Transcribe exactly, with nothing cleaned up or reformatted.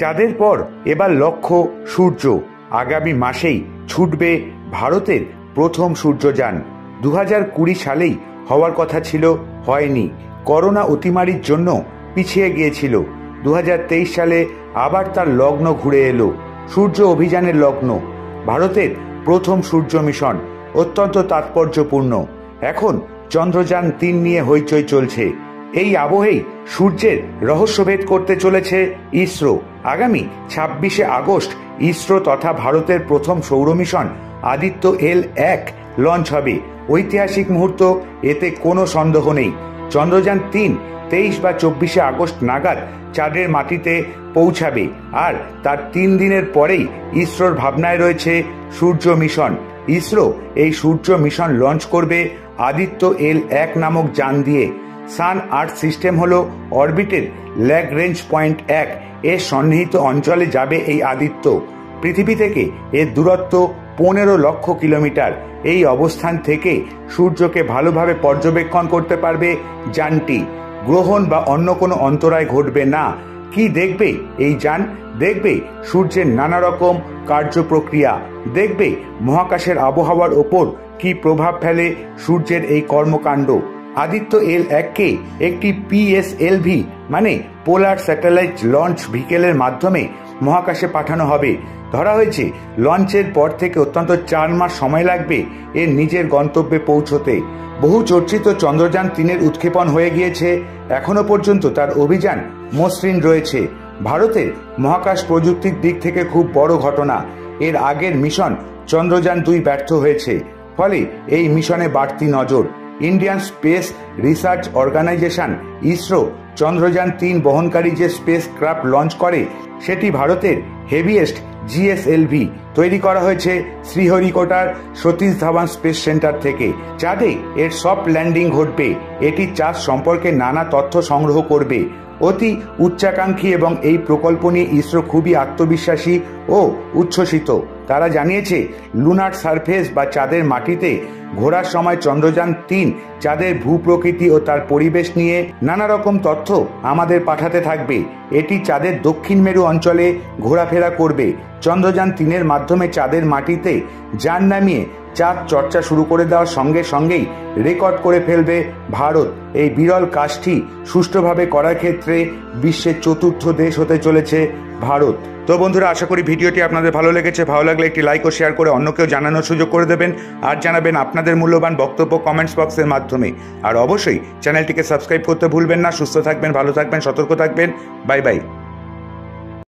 চাঁদের পর এবার লক্ষ্য সূর্য। আগামী মাসেই ছুটবে ভারতের প্রথম সূর্যযান। দু হাজার কুড়ি সালেই হওয়ার কথা ছিল, হয়নি। করোনা অতিমারির জন্য পিছিয়ে গিয়েছিল। দু হাজার তেইশ সালে আবার তার লগ্ন ঘুরে এলো, সূর্য অভিযানের লগ্ন। ভারতের প্রথম সূর্য মিশন অত্যন্ত তাৎপর্যপূর্ণ। এখন চন্দ্রযান তিন নিয়ে হইচই চলছে। এই আবহেই সূর্যের রহস্যভেদ করতে চলেছে ইসরো। আগামী ছাব্বিশে আগস্ট ইসরো তথা ভারতের প্রথম সৌর মিশন আদিত্য এল এক লঞ্চ হবে। ঐতিহাসিক মুহূর্ত, এতে কোনো সন্দেহ নেই। চন্দ্রযান তিন তেইশ বা চব্বিশে আগস্ট নাগাদ চাঁদের মাটিতে পৌঁছাবে, আর তার তিন দিনের পরেই ইসরোর ভাবনায় রয়েছে সূর্য মিশন। ইসরো এই সূর্য মিশন লঞ্চ করবে আদিত্য এল এক নামক যান দিয়ে। সান আর্থ সিস্টেম হলো অরবিটের ল্যাগ্রেঞ্জ পয়েন্ট এক এর সন্নিহিত অঞ্চলে যাবে এই আদিত্য। পৃথিবী থেকে এর দূরত্ব পনেরো লক্ষ কিলোমিটার। এই অবস্থান থেকে সূর্যকে ভালোভাবে পর্যবেক্ষণ করতে পারবে যানটি। গ্রহণ বা অন্য কোনো অন্তরায় ঘটবে না। কি দেখবে এই যান? দেখবে সূর্যের নানা রকম কার্যপ্রক্রিয়া, দেখবে মহাকাশের আবহাওয়ার ওপর কি প্রভাব ফেলে সূর্যের এই কর্মকাণ্ড। আদিত্য এল এককে একটি পি এস এল ভি মানে পোলার স্যাটেলাইট লঞ্চ ভিকেলের মাধ্যমে মহাকাশে পাঠানো হবে। ধরা হয়েছে লঞ্চের পর থেকে অন্তত চার মাস সময় লাগবে এর নিজের গন্তব্যে পৌঁছতে। বহু চর্চিত চন্দ্রযান তিনের উৎক্ষেপণ হয়ে গিয়েছে। এখনো পর্যন্ত তার অভিযান মসৃণ রয়েছে। ভারতের মহাকাশ প্রযুক্তির দিক থেকে খুব বড় ঘটনা। এর আগের মিশন চন্দ্রযান দুই ব্যর্থ হয়েছে, ফলে এই মিশনে বাড়তি নজর। Indian space research organisation ISRO Chandrayaan তিন বহনকারী যে স্পেস ক্রাফট লঞ্চ করে সেটি ভারতের heaviest G S L V. তৈরি করা হয়েছে শ্রীহরিকোটার সতীশ ধাওয়ান স্পেস সেন্টার থেকে। চাঁদে এর সফট ল্যান্ডিং ঘটবে। এটি চাঁদ সম্পর্কে নানা তথ্য সংগ্রহ করবে। অতি উচ্চাকাঙ্ক্ষী এবং এই প্রকল্প নিয়ে ইসরো খুবই আত্মবিশ্বাসী ও উচ্ছ্বসিত। তারা জানিয়েছে লুনার সারফেস বা চাঁদের মাটিতে ঘোরার সময় চন্দ্রযান তিন চাঁদের ভূপ্রকৃতি ও তার পরিবেশ নিয়ে নানা রকম তথ্য আমাদের পাঠাতে থাকবে। এটি চাঁদের দক্ষিণ মেরু অঞ্চলে ঘোরাফেরা করবে। চন্দ্রযান তিনের মাধ্যমে চাঁদের মাটিতে যান নামিয়ে চাঁদ চর্চা শুরু করে দেওয়ার সঙ্গে সঙ্গেই রেকর্ড করে ফেলবে ভারত। এই বিরল কাজটি সুষ্ঠুভাবে করার ক্ষেত্রে বিশ্বের চতুর্থ দেশ হতে চলেছে ভারত। তো বন্ধুরা, আশা করি ভিডিওটি আপনাদের ভালো লেগেছে। ভালো লাগলে একটি লাইক ও শেয়ার করে অন্যকেও জানানোর সুযোগ করে দেবেন। আর জানাবেন আপনাদের মূল্যবান বক্তব্য কমেন্টস বক্সের মাধ্যমে। আর অবশ্যই চ্যানেলটিকে সাবস্ক্রাইব করতে ভুলবেন না। সুস্থ থাকবেন, ভালো থাকবেন, সতর্ক থাকবেন। Bye by.